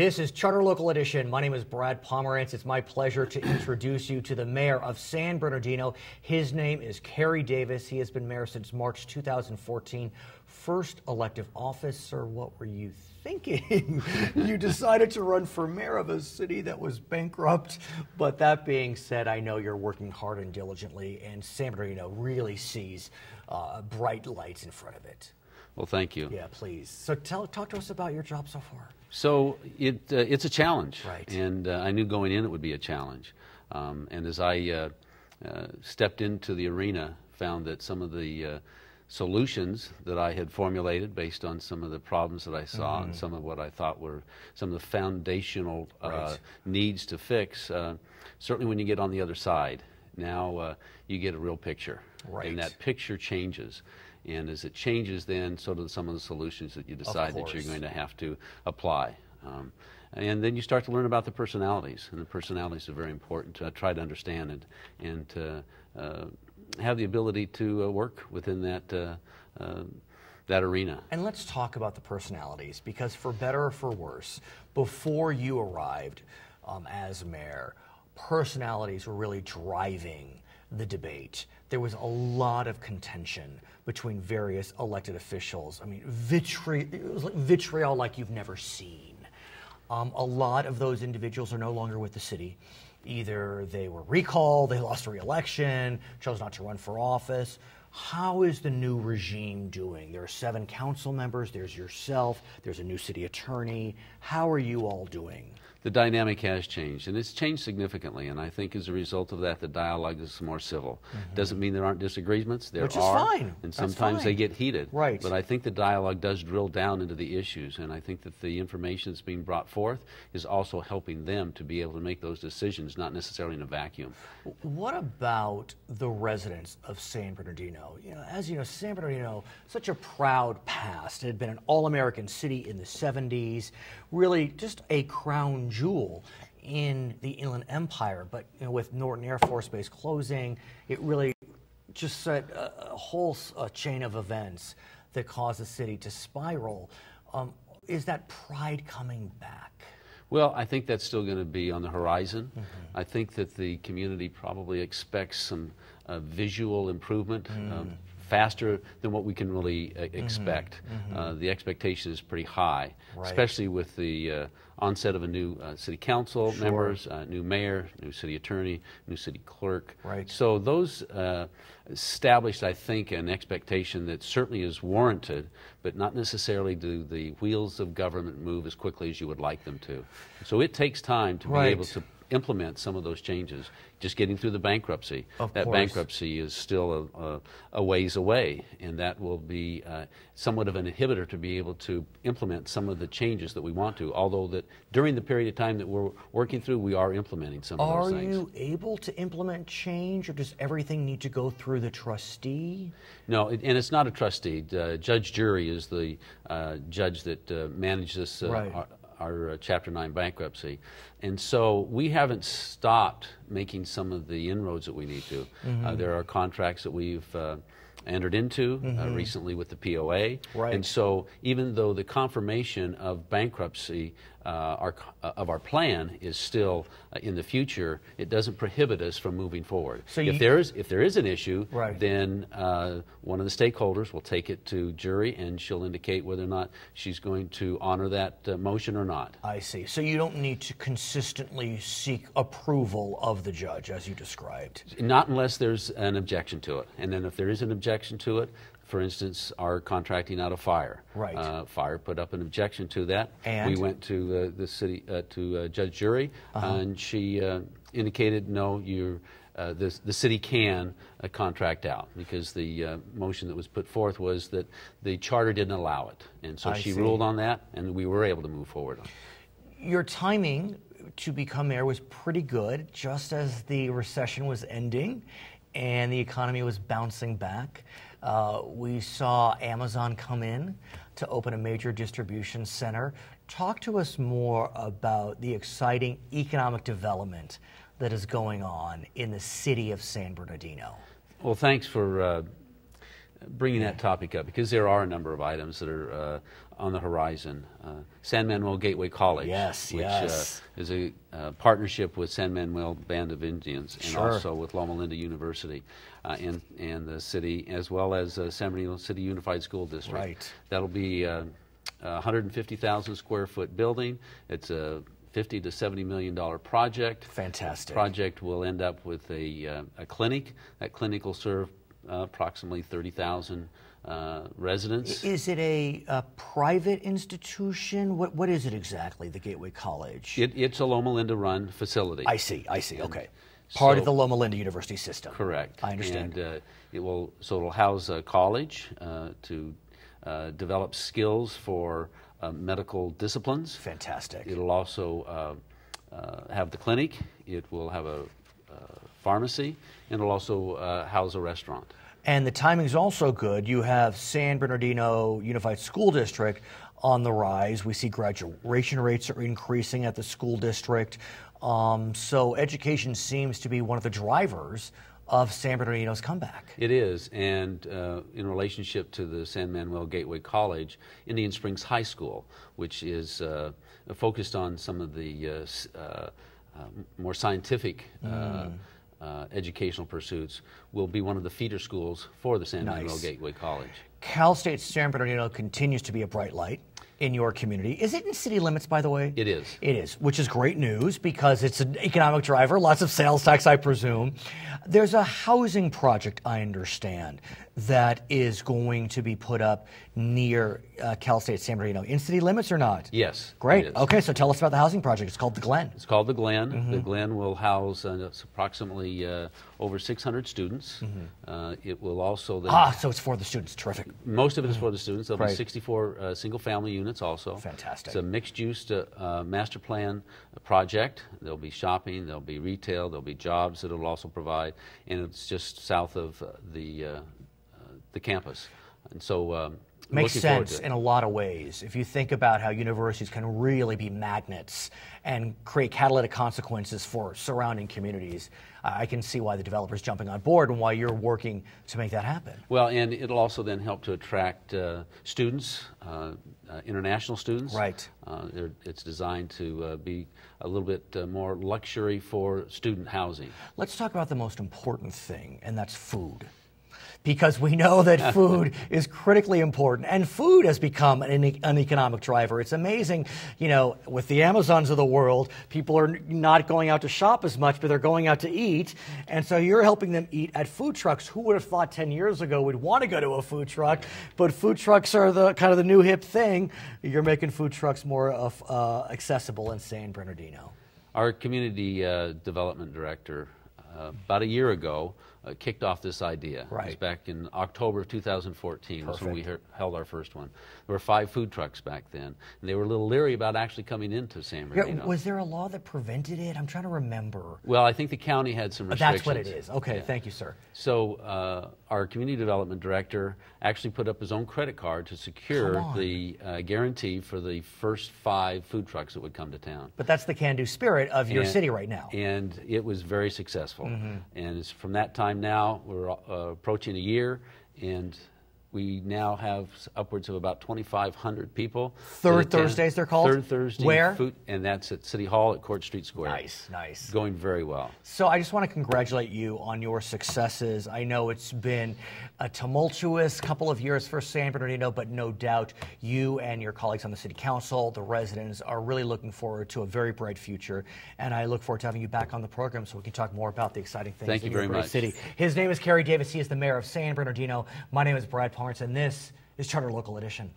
This is Charter Local Edition. My name is Brad Pomerance. It's my pleasure to introduce you to the mayor of San Bernardino. His name is Carey Davis. He has been mayor since March 2014. First elective office, sir, what were you thinking? You decided to run for mayor of a city that was bankrupt. But that being said, I know you're working hard and diligently, and San Bernardino really sees bright lights in front of it. Well, thank you. Yeah, please. So talk to us about your job so far. So it's a challenge, right? And I knew going in it would be a challenge. And as I stepped into the arena, found that some of the solutions that I had formulated based on some of the problems that I saw and some of what I thought were some of the foundational needs to fix, certainly when you get on the other side, now you get a real picture. Right. And that picture changes. And as it changes, then so do some of the solutions that you decide that you're going to have to apply. And then you start to learn about the personalities, and the personalities are very important to try to understand and to have the ability to work within that that arena. And let's talk about the personalities, because for better or for worse, before you arrived as mayor, personalities were really driving the debate. There was a lot of contention between various elected officials. I mean, it was like vitriol like you've never seen. A lot of those individuals are no longer with the city. Either they were recalled, they lost a re-election, chose not to run for office. How is the new regime doing? There are 7 council members, there's yourself, there's a new city attorney. How are you all doing? The dynamic has changed, and it's changed significantly, and I think as a result of that, the dialogue is more civil. Doesn't mean there aren't disagreements. There Which are, is fine. And sometimes they get heated. Right. But I think the dialogue does drill down into the issues, and I think that the information that's being brought forth is also helping them to be able to make those decisions, not necessarily in a vacuum. What about the residents of San Bernardino? You know, as you know, San Bernardino, such a proud past. It had been an all-American city in the 70s, really just a crown jewel in the Inland Empire, but you know, with Norton Air Force Base closing, it really just set a whole chain of events that caused the city to spiral. Is that pride coming back? Well, I think that's still going to be on the horizon. I think that the community probably expects some visual improvement. Faster than what we can really expect. The expectation is pretty high, especially with the onset of a new city council members, new mayor, new city attorney, new city clerk. So those established, I think, an expectation that certainly is warranted, but not necessarily do the wheels of government move as quickly as you would like them to. So it takes time to be able to implement some of those changes. Just getting through the bankruptcy. Of course. Bankruptcy is still a ways away, and that will be somewhat of an inhibitor to be able to implement some of the changes that we want to, although that during the period of time that we're working through, we are implementing some of those things. Are you able to implement change, or does everything need to go through the trustee? No, and it's not a trustee. Judge Jury is the judge that manages our Chapter 9 bankruptcy, and so we haven't stopped making some of the inroads that we need to. There are contracts that we've entered into recently with the POA, and so even though the confirmation of bankruptcy of our plan is still in the future, it doesn't prohibit us from moving forward. So if there is an issue, then one of the stakeholders will take it to jury, and she'll indicate whether or not she's going to honor that motion or not. I see. So you don't need to consistently seek approval of the judge, as you described. Not unless there's an objection to it, and then if there is an objection to it. For instance, our contracting out of fire. Fire put up an objection to that. And we went to the city to Judge Jury, and she indicated, no, the city can contract out, because the motion that was put forth was that the charter didn't allow it, and so she ruled on that, and we were able to move forward on it. Your timing to become mayor was pretty good, just as the recession was ending, and the economy was bouncing back. We saw Amazon come in to open a major distribution center. Talk to us more about the exciting economic development that is going on in the city of San Bernardino. Well, thanks for bringing that topic up because there are a number of items that are on the horizon. San Manuel Gateway College, which is a partnership with San Manuel Band of Indians and also with Loma Linda University and the city, as well as San Manuel City Unified School District. Right. That'll be a 150,000 square foot building. It's a $50 to $70 million project. Fantastic. The project will end up with a clinic. That clinic will serve approximately 30,000 residents. Is it a private institution? What is it exactly, the Gateway College? It's a Loma Linda run facility. I see, okay. Part of the Loma Linda University system. Correct. I understand. And it'll house a college to develop skills for medical disciplines. Fantastic. It'll also have the clinic. It will have a pharmacy, and it'll also house a restaurant. And the timing's also good. You have San Bernardino Unified School District on the rise. We see graduation rates are increasing at the school district. So education seems to be one of the drivers of San Bernardino's comeback. It is, and in relationship to the San Manuel Gateway College, Indian Springs High School, which is focused on some of the more scientific educational pursuits, will be one of the feeder schools for the San Manuel Gateway College. Cal State San Bernardino continues to be a bright light in your community. Is it in city limits, by the way? It is. It is, which is great news because it's an economic driver, lots of sales tax, I presume. There's a housing project, I understand, that is going to be put up near Cal State San Bernardino. In city limits or not? Yes. Great. Okay, so tell us about the housing project. It's called The Glen. It's called The Glen. Mm-hmm. The Glen will house approximately over 600 students. Mm-hmm. It will also... so it's for the students. Terrific. Most of it is for the students. There'll be 64 single-family units. Also. Fantastic. It's a mixed-use master plan project. There'll be shopping, there'll be retail, there'll be jobs that it'll also provide, and it's just south of the campus. And so, makes sense in a lot of ways. If you think about how universities can really be magnets and create catalytic consequences for surrounding communities, I can see why the developer's jumping on board and why you're working to make that happen. Well, and it'll also then help to attract students, international students. Right. It's designed to be a little bit more luxury for student housing. Let's talk about the most important thing, and that's food. Because we know that food is critically important, and food has become an economic driver. It's amazing, you know, with the Amazons of the world, people are not going out to shop as much, but they're going out to eat, and so you're helping them eat at food trucks. Who would have thought 10 years ago we'd want to go to a food truck? But food trucks are the kind of the new hip thing. You're making food trucks more accessible in San Bernardino. Our community development director, about a year ago, kicked off this idea. Right. It was back in October of 2014 was when we held our first one. There were 5 food trucks back then, and they were a little leery about actually coming into San Bernardino. Was there a law that prevented it? I'm trying to remember. Well, I think the county had some restrictions. That's what it is. Okay, thank you, sir. So our community development director actually put up his own credit card to secure the guarantee for the first 5 food trucks that would come to town. But that's the can-do spirit of your city right now. And it was very successful. Mm-hmm. And it's from that time now, we're approaching a year, and we now have upwards of about 2,500 people. Third Thursdays, they're called? Third Thursday. Where? Food, and that's at City Hall at Court Street Square. Nice, nice. Going very well. So I just want to congratulate you on your successes. I know it's been a tumultuous couple of years for San Bernardino, but no doubt you and your colleagues on the City Council, the residents, are really looking forward to a very bright future. And I look forward to having you back on the program so we can talk more about the exciting things in your great city. His name is Carey Davis. He is the mayor of San Bernardino. My name is Brad Pomerance, and this is Charter Local Edition.